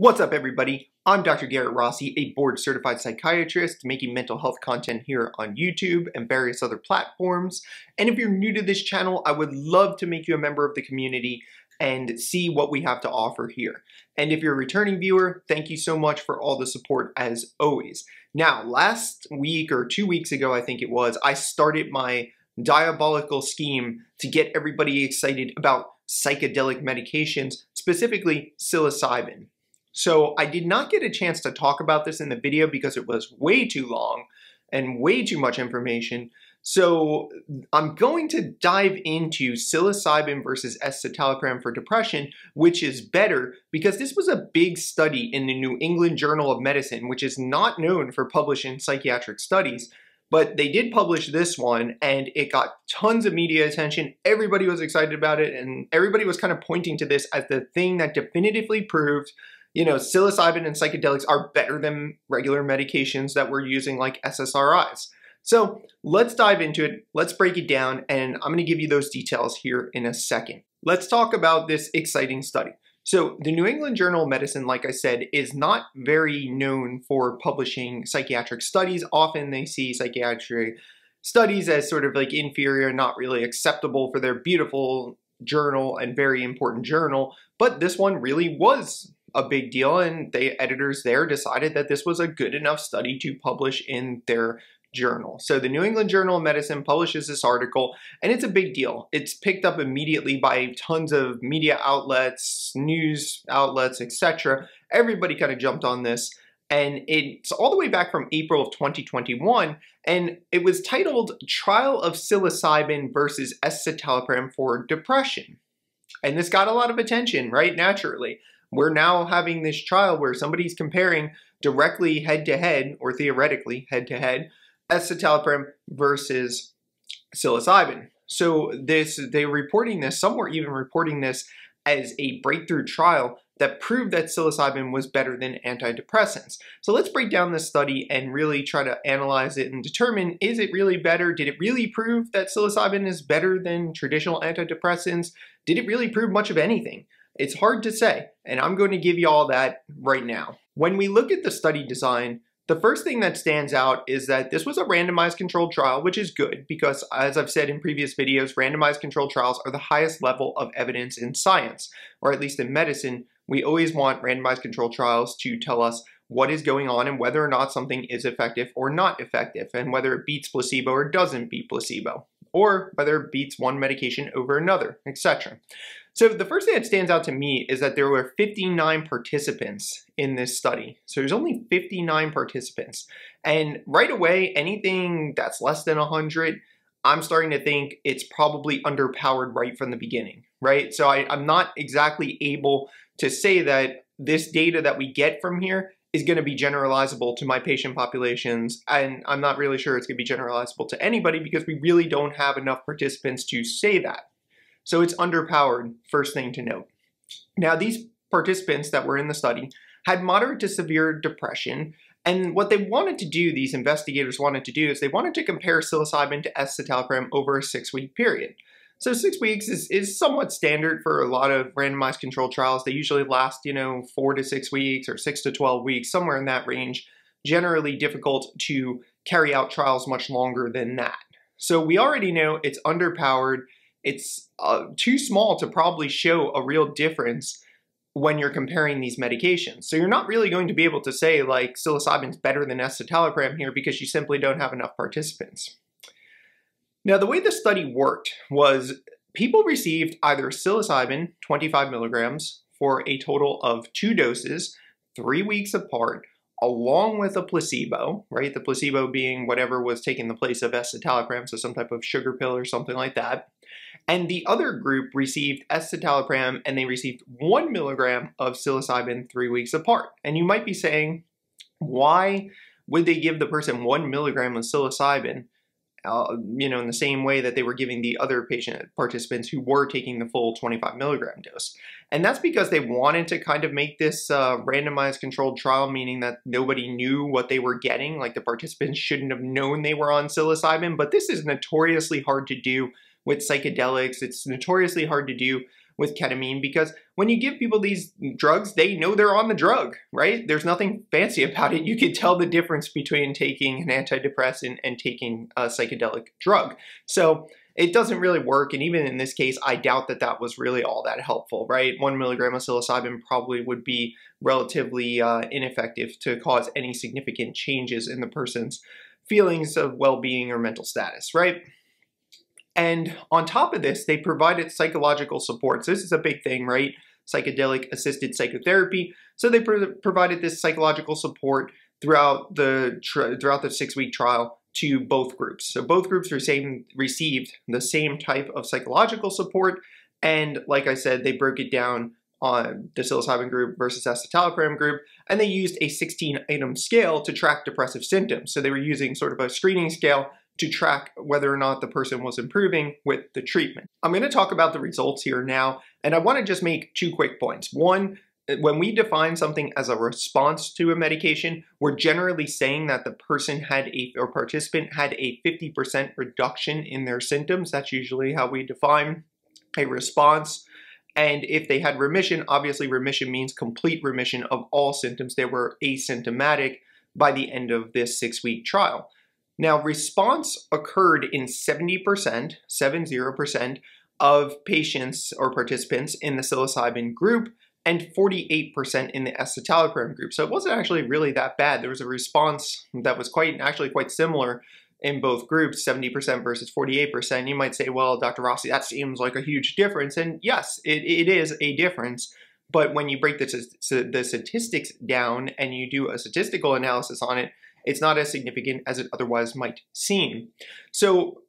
What's up, everybody? I'm Dr. Garrett Rossi, a board-certified psychiatrist making mental health content here on YouTube and various other platforms. And if you're new to this channel, I would love to make you a member of the community and see what we have to offer here. And if you're a returning viewer, thank you so much for all the support as always. Now, last week or 2 weeks ago, I think it was, I started my diabolical scheme to get everybody excited about psychedelic medications, specifically psilocybin. So I did not get a chance to talk about this in the video because it was way too long and way too much information. So I'm going to dive into psilocybin versus escitalopram for depression, which is better because this was a big study in the New England Journal of Medicine, which is not known for publishing psychiatric studies. But they did publish this one, and it got tons of media attention. Everybody was excited about it, and everybody was kind of pointing to this as the thing that definitively proved, you know, psilocybin and psychedelics are better than regular medications that we're using like SSRIs. So let's dive into it, let's break it down, and I'm going to give you those details here in a second. Let's talk about this exciting study. So the New England Journal of Medicine, like I said, is not very known for publishing psychiatric studies. Often they see psychiatric studies as sort of like inferior, not really acceptable for their beautiful journal and very important journal. But this one really was a big deal, and the editors there decided that this was a good enough study to publish in their journal. So the New England Journal of Medicine publishes this article, and it's a big deal. It's picked up immediately by tons of media outlets, news outlets, etc. Everybody kind of jumped on this, and it's all the way back from April of 2021, and it was titled Trial of Psilocybin versus Escitalopram for Depression. And this got a lot of attention, right? Naturally. We're now having this trial where somebody's comparing directly head-to-head, or theoretically head-to-head, escitalopram versus psilocybin. So they're reporting this, some were even reporting this as a breakthrough trial that proved that psilocybin was better than antidepressants. So let's break down this study and really try to analyze it and determine, is it really better? Did it really prove that psilocybin is better than traditional antidepressants? Did it really prove much of anything? It's hard to say, and I'm going to give you all that right now. When we look at the study design, the first thing that stands out is that this was a randomized controlled trial, which is good because, as I've said in previous videos, randomized controlled trials are the highest level of evidence in science, or at least in medicine. We always want randomized controlled trials to tell us what is going on and whether or not something is effective or not effective, and whether it beats placebo or doesn't beat placebo, or whether it beats one medication over another, etc. So the first thing that stands out to me is that there were 59 participants in this study. So there's only 59 participants. And right away, anything that's less than 100, I'm starting to think it's probably underpowered right from the beginning, right? So I'm not exactly able to say that this data that we get from here is going to be generalizable to my patient populations, and I'm not really sure it's going to be generalizable to anybody because we really don't have enough participants to say that. So it's underpowered, first thing to note. Now, these participants that were in the study had moderate to severe depression, and what they wanted to do, these investigators wanted to do, is they wanted to compare psilocybin to escitalopram over a 6-week period. So 6 weeks is somewhat standard for a lot of randomized controlled trials. They usually last, you know, 4 to 6 weeks or 6 to 12 weeks, somewhere in that range. Generally difficult to carry out trials much longer than that. So we already know it's underpowered. It's too small to probably show a real difference when you're comparing these medications. So you're not really going to be able to say like psilocybin's better than escitalopram here because you simply don't have enough participants. Now, the way the study worked was people received either psilocybin 25 milligrams for a total of 2 doses, 3 weeks apart, along with a placebo, right? The placebo being whatever was taking the place of escitalopram, so some type of sugar pill or something like that. And the other group received escitalopram, and they received 1 milligram of psilocybin 3 weeks apart. And you might be saying, why would they give the person 1 milligram of psilocybin, you know, in the same way that they were giving the other patient participants who were taking the full 25 milligram dose? And that's because they wanted to kind of make this randomized controlled trial, meaning that nobody knew what they were getting, like the participants shouldn't have known they were on psilocybin. But this is notoriously hard to do with psychedelics. It's notoriously hard to do with ketamine, because when you give people these drugs, they know they're on the drug, right? There's nothing fancy about it. You can tell the difference between taking an antidepressant and taking a psychedelic drug. So it doesn't really work, and even in this case, I doubt that that was really all that helpful, right? 1 milligram of psilocybin probably would be relatively ineffective to cause any significant changes in the person's feelings of well-being or mental status, right? And on top of this, they provided psychological support. So this is a big thing, right? Psychedelic-assisted psychotherapy. So they provided this psychological support throughout the 6-week trial to both groups. So both groups received the same type of psychological support, and like I said, they broke it down on the psilocybin group versus escitalopram group, and they used a 16-item scale to track depressive symptoms. So they were using sort of a screening scale to track whether or not the person was improving with the treatment. I'm going to talk about the results here now, and I want to just make two quick points. One, when we define something as a response to a medication, we're generally saying that the person had participant had a 50% reduction in their symptoms. That's usually how we define a response. And if they had remission, obviously remission means complete remission of all symptoms. They were asymptomatic by the end of this 6-week trial. Now, response occurred in 70% of patients or participants in the psilocybin group, and 48% in the escitalopram group. So it wasn't actually really that bad. There was a response that was actually quite similar in both groups, 70% versus 48%. You might say, well, Dr. Rossi, that seems like a huge difference. And yes, it is a difference. But when you break the statistics down and you do a statistical analysis on it, it's not as significant as it otherwise might seem. So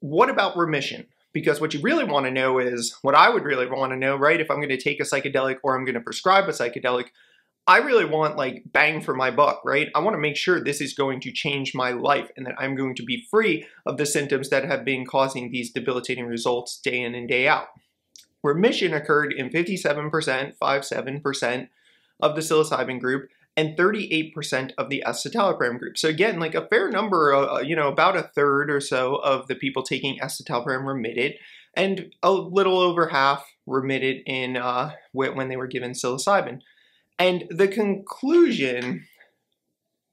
what about remission? Because what you really want to know is, what I would really want to know, right, if I'm going to take a psychedelic or I'm going to prescribe a psychedelic, I really want, like, bang for my buck, right? I want to make sure this is going to change my life and that I'm going to be free of the symptoms that have been causing these debilitating results day in and day out. Remission occurred in 57% of the psilocybin group and 38% of the escitalopram group. So again, like a fair number, you know, about a third or so of the people taking escitalopram remitted, and a little over half remitted in when they were given psilocybin. And the conclusion,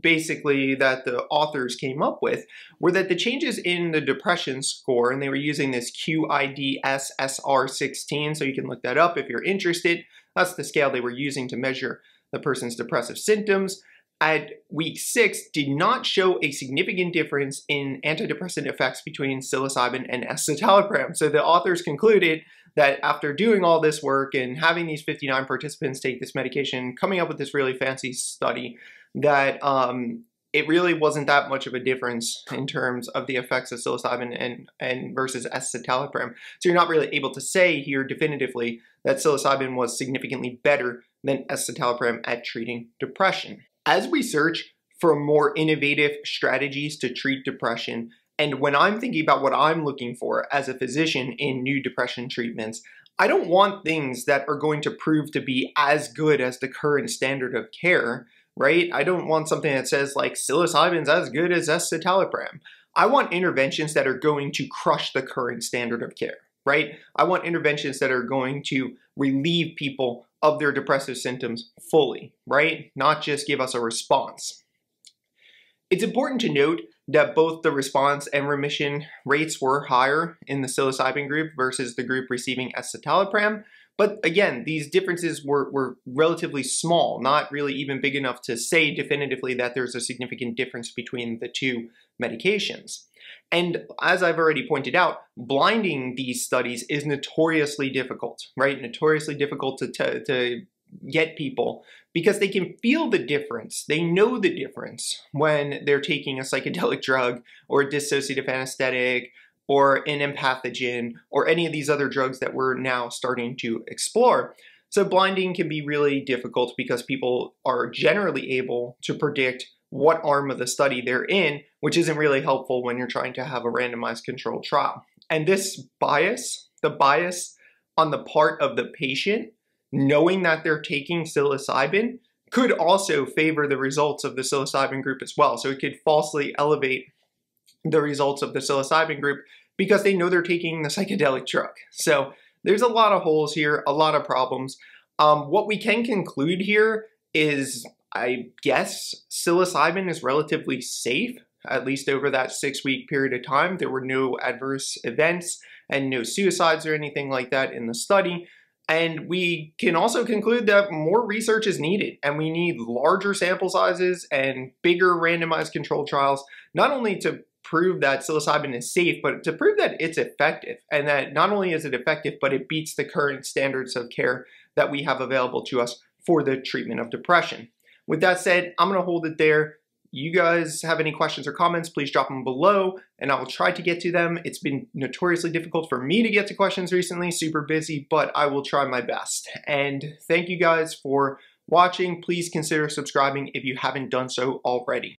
basically, that the authors came up with were that the changes in the depression score, and they were using this QIDS-SR16, so you can look that up if you're interested. That's the scale they were using to measure the person's depressive symptoms at week 6, did not show a significant difference in antidepressant effects between psilocybin and escitalopram. So the authors concluded that after doing all this work and having these 59 participants take this medication, coming up with this really fancy study, that it really wasn't that much of a difference in terms of the effects of psilocybin and versus escitalopram. So you're not really able to say here definitively that psilocybin was significantly better than escitalopram at treating depression. As we search for more innovative strategies to treat depression, and when I'm thinking about what I'm looking for as a physician in new depression treatments, I don't want things that are going to prove to be as good as the current standard of care, right? I don't want something that says, like, psilocybin's as good as escitalopram. I want interventions that are going to crush the current standard of care, right? I want interventions that are going to relieve people of their depressive symptoms fully, right? Not just give us a response. It's important to note that both the response and remission rates were higher in the psilocybin group versus the group receiving escitalopram. But again, these differences were relatively small, not really even big enough to say definitively that there's a significant difference between the two medications. And as I've already pointed out, blinding these studies is notoriously difficult, right? Notoriously difficult to get people, because they can feel the difference. They know the difference when they're taking a psychedelic drug or a dissociative anesthetic or an empathogen or any of these other drugs that we're now starting to explore. So blinding can be really difficult because people are generally able to predict what arm of the study they're in, which isn't really helpful when you're trying to have a randomized controlled trial. And this bias, the bias on the part of the patient, knowing that they're taking psilocybin, could also favor the results of the psilocybin group as well. So it could falsely elevate the results of the psilocybin group because they know they're taking the psychedelic drug. So There's a lot of holes here, a lot of problems. What we can conclude here is, I guess, psilocybin is relatively safe, at least over that 6-week period of time. There were no adverse events and no suicides or anything like that in the study. And we can also conclude that more research is needed, and we need larger sample sizes and bigger randomized controlled trials, not only to prove that psilocybin is safe, but to prove that it's effective, and that not only is it effective, but it beats the current standards of care that we have available to us for the treatment of depression. With that said, I'm going to hold it there. You guys have any questions or comments, please drop them below, and I will try to get to them. It's been notoriously difficult for me to get to questions recently, super busy, but I will try my best. And thank you guys for watching. Please consider subscribing if you haven't done so already.